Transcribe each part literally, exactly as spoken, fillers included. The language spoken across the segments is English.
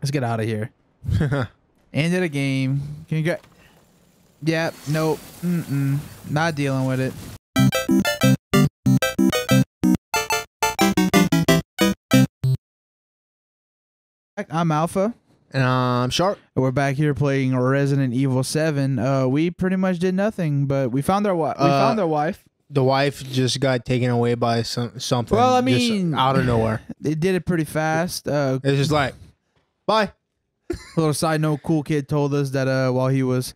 Let's get out of here. End of the game. Can you get? Yeah. Nope. Mm-mm. Not dealing with it. I'm Alpha. And I'm Shark. We're back here playing Resident Evil Seven. Uh, we pretty much did nothing, but we found our wife. Uh, we found their wife. The wife just got taken away by some something. Well, I mean, just out of nowhere. They did it pretty fast. Uh, it's just like, bye. A little side note: Cool Kid told us that uh, while he was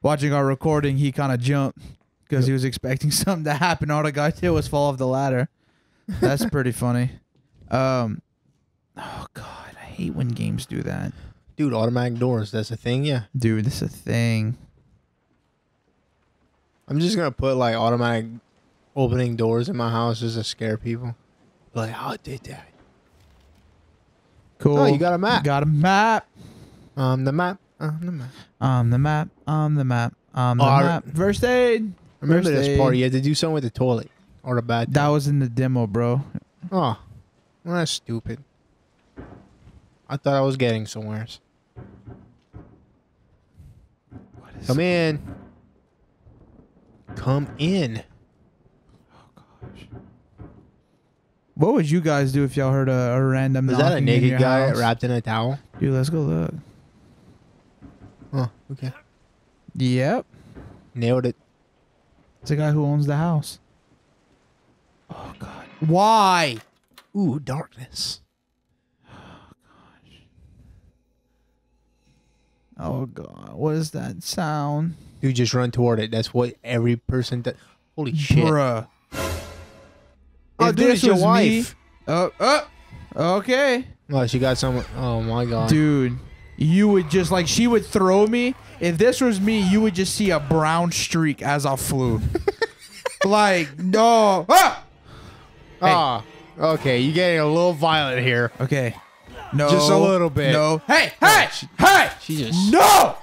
watching our recording, he kind of jumped because yep. he was expecting something to happen. All the guy did was fall off the ladder. That's pretty funny. Um, oh God, I hate when games do that. Dude, automatic doors. That's a thing, yeah. Dude, that's a thing. I'm just gonna put like automatic opening doors in my house just to scare people. Like, how did that? Cool. Oh, you got a map. You got a map. Um, the map. Um, the map. Um, the map. Um, the map. Um, the oh, map. First aid. Remember First this aid. part? You had to do something with the toilet or the bathroom. That was in the demo, bro. Oh, well, that's stupid. I thought I was getting somewhere. What is Come in. Come in. What would you guys do if y'all heard a, a random Is that a naked guy house? wrapped in a towel? Dude, let's go look. Oh, okay. Yep. Nailed it. It's a guy who owns the house. Oh, God. Why? Ooh, darkness. Oh, gosh. Oh, God. What is that sound? Dude, just run toward it. That's what every person does. Holy shit. Bruh. Oh, if dude, it's your wife. Oh, uh, uh, okay. Oh, she got someone. Oh, my God. Dude, you would just, like, she would throw me. If this was me, you would just see a brown streak as I flew. Like, no. Ah! Ah, hey. Oh, okay. You're getting a little violent here. Okay. No. Just a little bit. No. Hey, no, hey, she, hey. She just. No.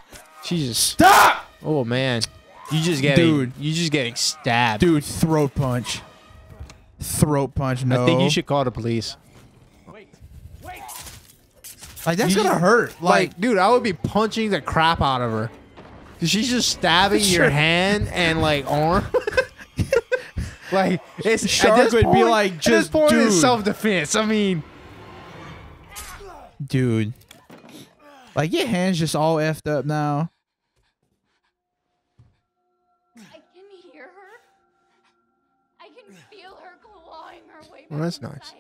She just. Stop. Oh, man. You just getting. Dude. You're just getting stabbed. Dude, throat punch. Throat punch. No. I think you should call the police. Wait, wait. Like that's you gonna just, hurt. Like, like, dude, I would be punching the crap out of her. Cause she's just stabbing sure. your hand and like arm. Like it's Shark at this would point, be like just at this dude. self defense. I mean, dude, like your hand's just all effed up now. Well, that's nice.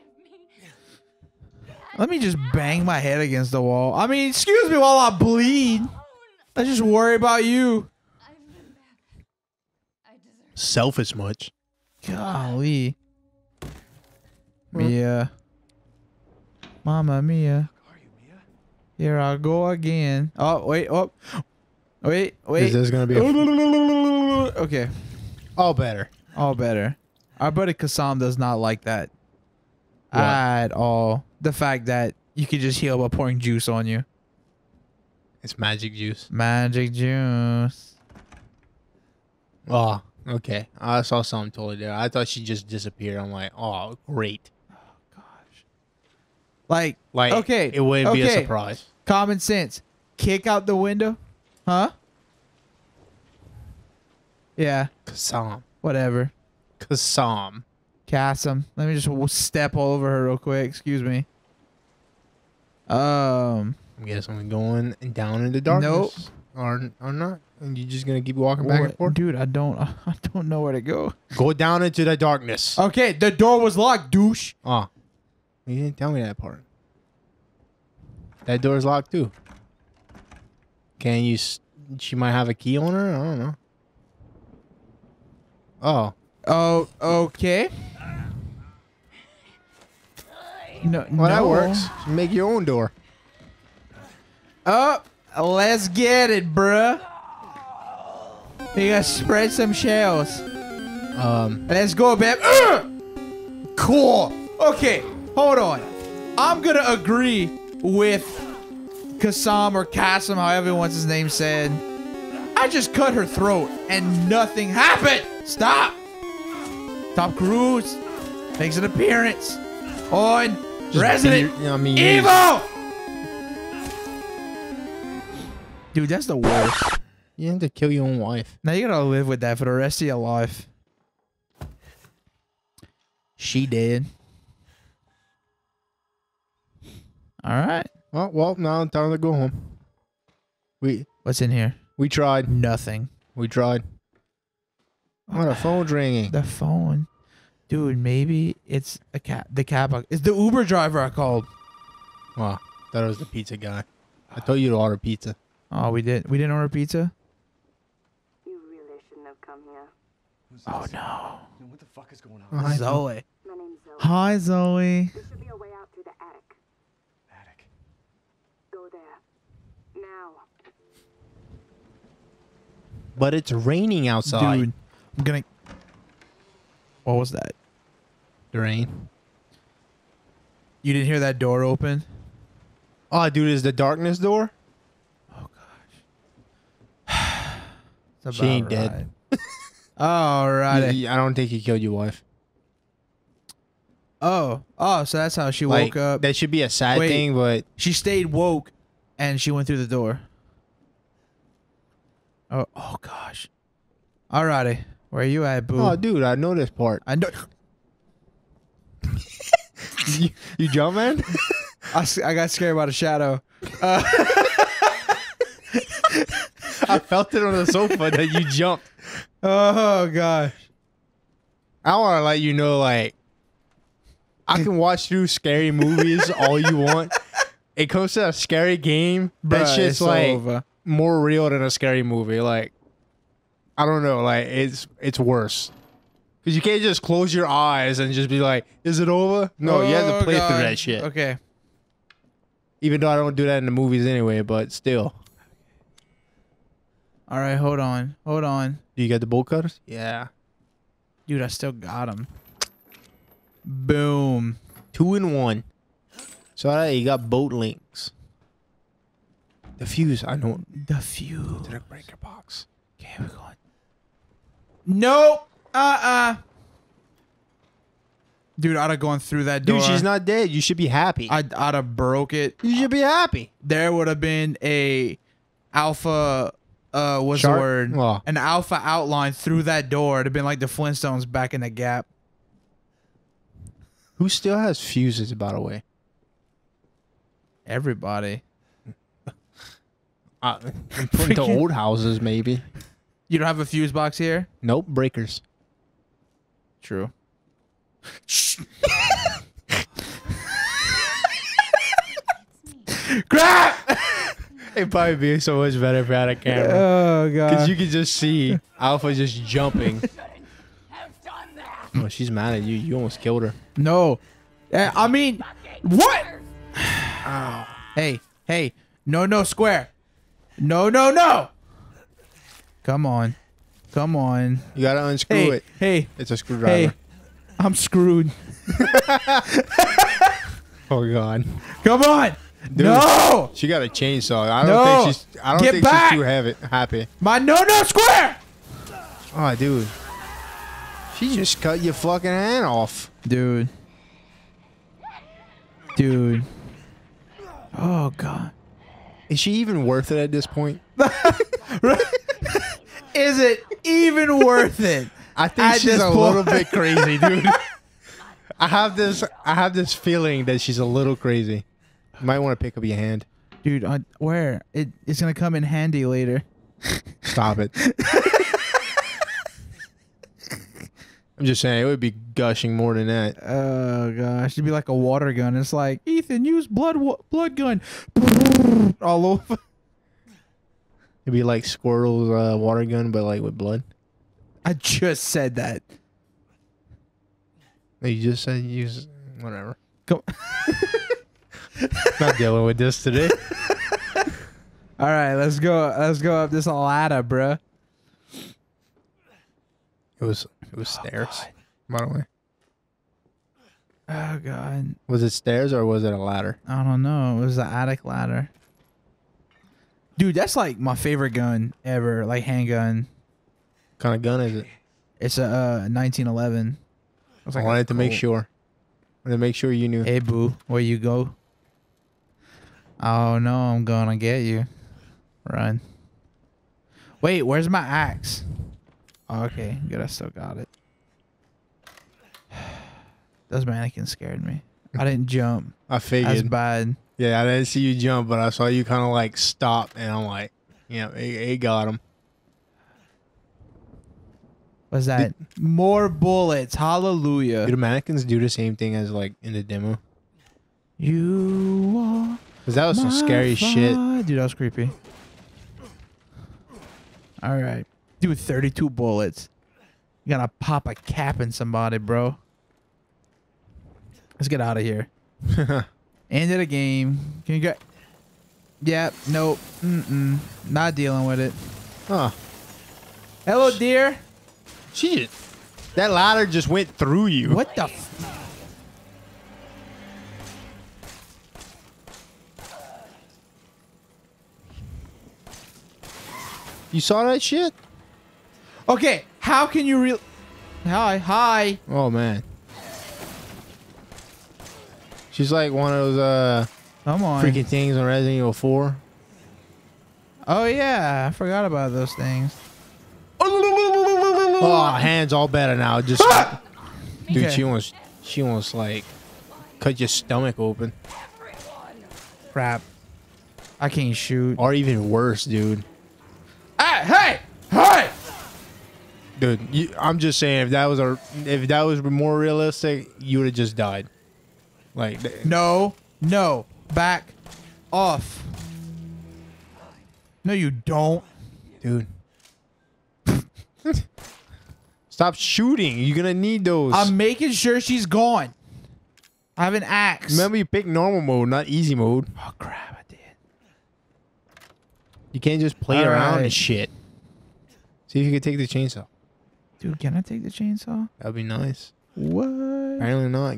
Let me just bang my head against the wall. I mean, excuse me while I bleed. I just worry about you. Selfish much. Golly. Mia. Mama Mia. Here I go again. Oh, wait. Oh. Wait, wait. Is this going to be a... Okay. All better. All better. Our buddy Kasam does not like that. What? At all. The fact that you could just heal by pouring juice on you. It's magic juice. Magic juice. Oh, okay. I saw something totally different. I thought she just disappeared. I'm like, oh, great. Oh, gosh. Like, like okay. It wouldn't okay. be a surprise. Common sense. Kick out the window. Huh? Yeah. Kasam. Whatever. Kasam. Kasam. Let me just step over her real quick. Excuse me. Um. I guess I'm going down in the darkness. Nope. Or, or not. And you're just going to keep walking back what? and forth? Dude, I don't I don't know where to go. Go down into the darkness. Okay, the door was locked, douche. Oh. You didn't tell me that part. That door's locked, too. Can you... She might have a key on her? I don't know. Oh. Oh, okay. No, well, no. that works. Make your own door. Oh, let's get it, bruh. You gotta spread some shells. Um, let's go, babe. Ugh! Cool. Okay, hold on. I'm gonna agree with Kasam or Kasam, however once his name said. I just cut her throat and nothing happened. Stop. Tom Cruise makes an appearance on Resident Evil! Dude, that's the worst. You have to kill your own wife. Now you gotta live with that for the rest of your life. She dead. Alright. Well, well, now time to go home. We What's in here? We tried. Nothing. We tried. Oh, the phone's ringing. The phone. Dude, maybe it's a cab. The cab. I, it's the Uber driver I called. Wow. Thought it was the pizza guy. I told you to order pizza. Oh, we did. We didn't order pizza? You really shouldn't have come here. Oh, no. Dude, what the fuck is going on? Hi, Zoe. My name's Zoe. Hi, Zoe. There should be a way out through the attic. Attic. Go there. Now. But it's raining outside. Dude, I'm gonna... What was that? The rain. You didn't hear that door open? Oh, dude, is the darkness door? Oh, gosh. She ain't dead. All right. I don't think he killed your wife. Oh. Oh, so that's how she like, woke up. That should be a sad Wait, thing, but... She stayed woke, and she went through the door. Oh, oh gosh. All righty. Where are you at, boo? Oh, dude, I know this part. I know... you, you jump, man? I, I got scared by the shadow. Uh, I felt it on the sofa that you jumped. Oh, gosh. I want to let you know, like, I can watch through scary movies all you want. It comes to a scary game. That Bruh, shit's, like, over. more real than a scary movie. Like, I don't know. Like, it's, it's worse. Because you can't just close your eyes and just be like, is it over? No, oh, you have to play God. through that shit. Okay. Even though I don't do that in the movies anyway, but still. All right, hold on. Hold on. Do you got the bolt cutters? Yeah. Dude, I still got them. Boom. Two in one. So uh, you got boat links. The fuse, I know. The fuse. To the breaker box. Okay, we're going. Nope. Uh-uh. Dude, I'd have gone through that door. Dude, she's not dead. You should be happy. I'd, I'd have broke it. You should be happy. There would have been a alpha, uh, what's Shark? the word? Oh. An alpha outline through that door. It'd have been like the Flintstones back in the gap. Who still has fuses, by the way? Everybody. uh, put into old houses, maybe. You don't have a fuse box here? Nope, breakers. True. Crap! It'd probably be so much better if I had a camera. Oh god! Because you could just see Alpha just jumping. Have done that. Oh, she's mad at you. You almost killed her. No, uh, I mean, what? Ow. Hey, hey! No, no, square! No, no, no! Come on, come on! You gotta unscrew hey, it. Hey, it's a screwdriver. Hey. I'm screwed. Oh god! Come on! Dude, no! She got a chainsaw. I don't no. think she's. I don't Get think back. she's too heavy, happy. My no no square. Oh dude, she just cut your fucking hand off, dude. Dude. Oh god. Is she even worth it at this point? Is it even worth it? I think At she's a point. little bit crazy, dude. I have this, I have this feeling that she's a little crazy. You might want to pick up your hand, dude. I, where it, it's gonna come in handy later. Stop it. I'm just saying it would be gushing more than that. Oh gosh, it'd be like a water gun. It's like Ethan, use blood, blood gun, all over. It'd be like Squirrel's uh, water gun, but like with blood. I just said that. You just said use whatever. Come Not dealing with this today. All right, let's go. Let's go up this ladder, bro. It was it was oh, stairs. God. By the way. Oh god. Was it stairs or was it a ladder? I don't know. It was the attic ladder. Dude, that's like my favorite gun ever, like handgun. Kind of gun is it? It's a uh, nineteen eleven. I, like, I wanted to cool. make sure. I wanted to make sure you knew. Hey, boo, where you go? Oh no, I'm gonna get you. Run. Wait, where's my axe? Oh, okay, good. I still got it. Those mannequins scared me. I didn't jump. I figured. That's bad. Yeah, I didn't see you jump, but I saw you kind of like stop, and I'm like, yeah, it, it got him. What's that? Did, More bullets. Hallelujah. Do the mannequins do the same thing as like in the demo? You are. Because that was some scary fire. shit. Dude, that was creepy. All right. Dude, thirty-two bullets. You gotta pop a cap in somebody, bro. Let's get out of here. End of the game. Can you get? Yeah. Nope. Mm-mm. Not dealing with it. Huh. Hello, dear. Shit. That ladder just went through you. What the? F You saw that shit? Okay, how can you real? Hi, hi. Oh man. She's like one of those uh Come on. freaking things on Resident Evil four. Oh yeah, I forgot about those things. Oh, hands all better now. Just ah! Dude, okay. she wants she wants like cut your stomach open. Crap. I can't shoot. Or even worse, dude. Hey, hey, dude! You, I'm just saying, if that was a, if that was more realistic, you would have just died. Like, no, no, back off. No, you don't, dude. Stop shooting! You're gonna need those. I'm making sure she's gone. I have an axe. Remember, you picked normal mode, not easy mode. Oh crap! I did. You can't just play All around right. and shit. See if you can take the chainsaw. Dude, can I take the chainsaw? That'd be nice. What? Apparently not.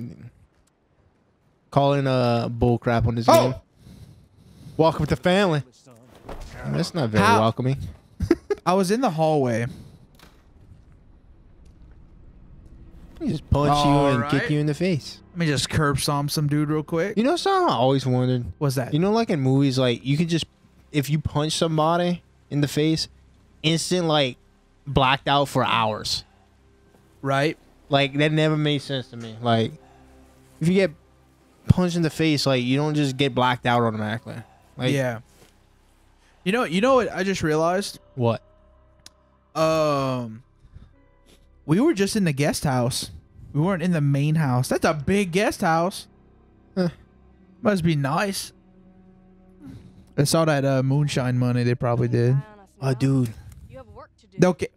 Calling uh, bull crap on this oh. game. Welcome to family. That's not very How? welcoming. I was in the hallway. He just punch All you and right. kick you in the face. Let me just curb stomp some dude real quick. You know something I always wondered? What's that? You know, like in movies, like you can just, if you punch somebody in the face, instant like blacked out for hours, right? Like that never made sense to me. Like if you get punched in the face, like you don't just get blacked out automatically. Like, yeah. You know, you know what I just realized? What? Um, we were just in the guest house. We weren't in the main house. That's a big guest house. Huh. Must be nice. I saw that uh, moonshine money they probably did. Oh, dude. You have work to do. Okay.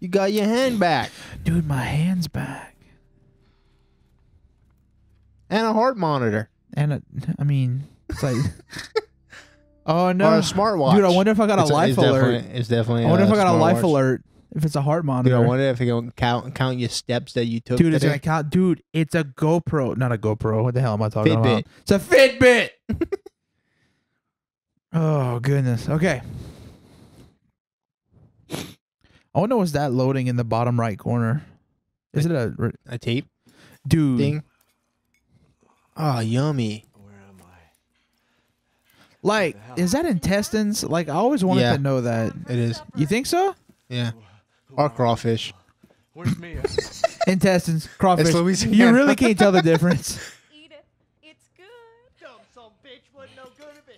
You got your hand back. Dude, my hand's back. And a heart monitor. And a, I mean, it's like. Oh, no. Or a smartwatch. Dude, I wonder if I got it's a life a, it's alert. Definitely, it's definitely. I wonder a if I got a life watch. alert. If it's a heart monitor. Dude, I wonder if it can count, count your steps that you took. Dude, it's gonna count. Dude, it's a GoPro. Not a GoPro. What the hell am I talking Fitbit. about? It's a Fitbit. Oh, goodness. Okay. I wonder what's that loading in the bottom right corner? Is a, it a a tape? Dude. Thing? Oh, yummy. Where am I? Like, is that intestines? Like, I always wanted yeah, to know that. It is. You think so? Yeah. Or crawfish. Where's Mia? Intestines, crawfish. You really can't tell the difference. Eat it. It's good. Dumb son bitch wasn't no good if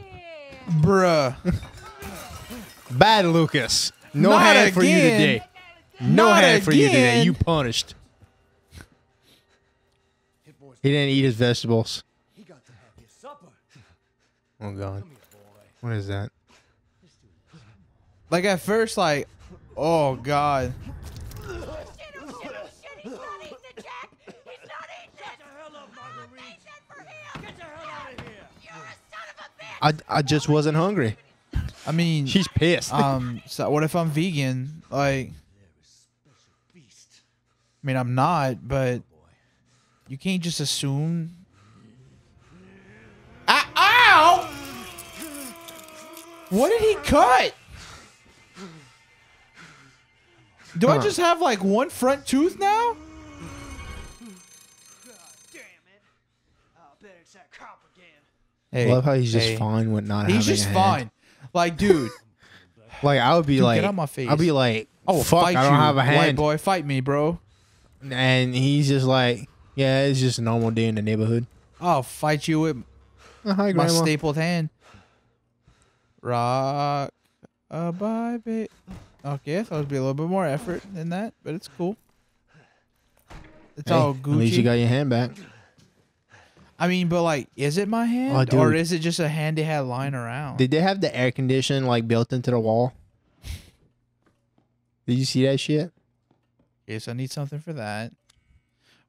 it hit him. Bruh. Bad Lucas. No Not hand again. for you today. No Not hand again. for you today. You punished. He didn't eat his vegetables. He got to have his supper. Oh God. What is that? Like at first, like, oh God. I, I just wasn't hungry. I mean, she's pissed. Um, so what if I'm vegan? Like, I mean, I'm not, but you can't just assume. I, ow! What did he cut? Do huh. I just have like one front tooth now? Hey, I love how he's just hey. fine with not he's having He's just fine. Like, dude. Like, I would be dude, like... Get out my face. I'd be like, oh, fuck, I don't you, have a hand. White boy, fight me, bro. And he's just like, yeah, it's just a normal day in the neighborhood. I'll fight you with uh, hi, my grandma. stapled hand. Rock. Uh, bye, babe. Okay, I thought it would be a little bit more effort than that, but it's cool. It's hey, all Gucci. At least you got your hand back. I mean, but like, is it my hand, oh, or is it just a hand they had lying around? Did they have the air conditioning like built into the wall? Did you see that shit? Yes, I need something for that.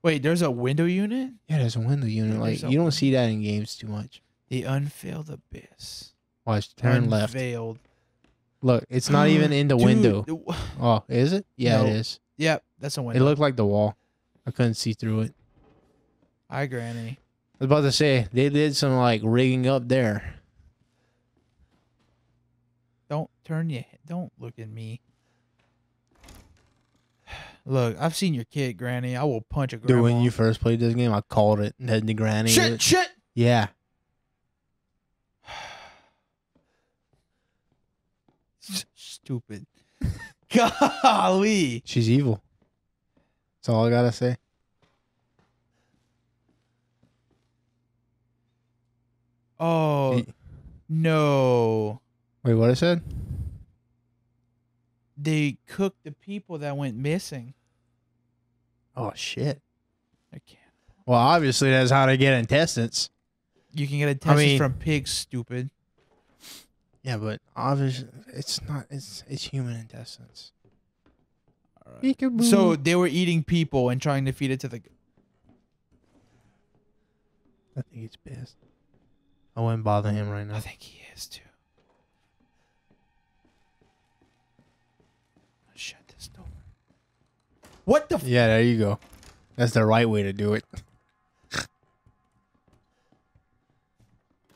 Wait, there's a window unit? Yeah, there's a window unit. Yeah, like you don't see that in games too much. The unveiled abyss. Watch, turn left. Unveiled. Look, it's not even in the Dude, window. The oh, is it? Yeah, no. It is. Yep, that's a window. It looked like the wall. I couldn't see through it. Hi, Granny. I was about to say, they did some, like, rigging up there. Don't turn your head. Don't look at me. Look, I've seen your kid, Granny. I will punch a grandma. Dude, when you first played this game, I called it and had the Granny. Shit, shit! Yeah. Stupid. Golly. She's evil. That's all I gotta say. Oh, hey. No. Wait, what I said? They cooked the people that went missing. Oh, shit. I can't. Well, obviously, that's how they get intestines. You can get intestines I mean, from pigs, stupid. Yeah, but obviously it's not it's it's human intestines. All right. So they were eating people and trying to feed it to the. I think he's pissed. I wouldn't bother him right now. I think he is too. I'll shut this door. What the? F yeah, there you go. That's the right way to do it.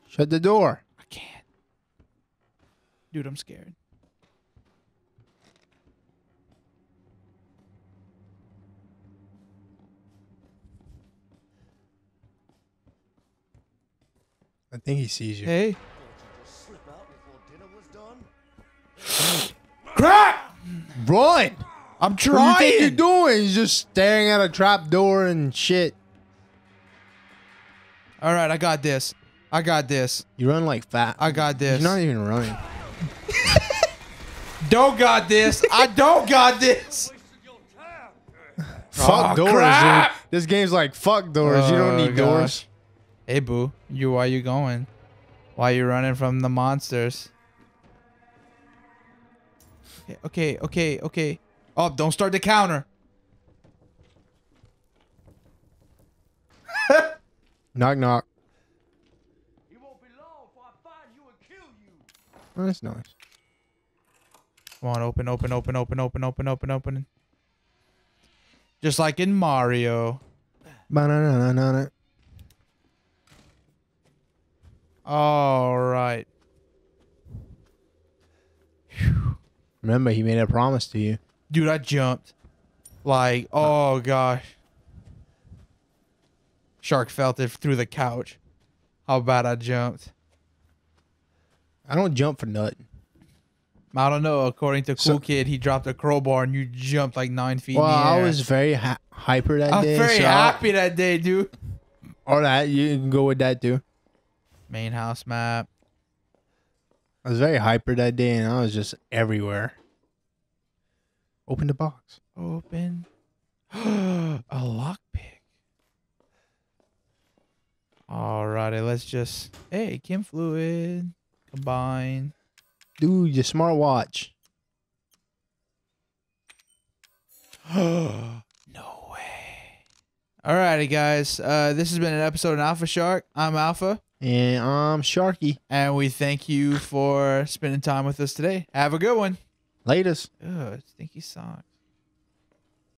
Shut the door. I can't. Dude, I'm scared. I think he sees you. Hey. Crap! Run! I'm trying. What do you think you're doing? He's just staring at a trap door and shit. All right, I got this. I got this. You run like fat. I got this. You're not even running. Don't got this. I don't got this. Fuck oh, doors, crap. Dude. This game's like fuck doors. Oh, you don't need gosh. doors. Hey, boo. You, why you going? Why you running from the monsters? Okay, okay, okay. okay. Oh, don't start the counter. Knock, knock. You won't be long before I find you and kill you. Oh, that's nice. Come on, open, open, open, open, open, open, open, open. Just like in Mario. Ba-na-na-na-na-na. All right. Whew. Remember, he made a promise to you. Dude, I jumped. Like, oh gosh. Shark felt it through the couch. How bad I jumped. I don't jump for nothing. I don't know. According to Cool so, Kid, he dropped a crowbar and you jumped like nine feet. Well, in the air. I was very ha hyper that I day. I was very so happy I, that day, dude. All right, you can go with that, too. Main house map. I was very hyper that day and I was just everywhere. Open the box. Open. A lockpick. Alrighty, let's just. Hey, chem fluid. Combine. Dude, your smartwatch. No way. Alrighty, guys. Uh, this has been an episode of Alpha Shark. I'm Alpha. And I'm Sharky. And we thank you for spending time with us today. Have a good one. Latest. Ugh, stinky socks.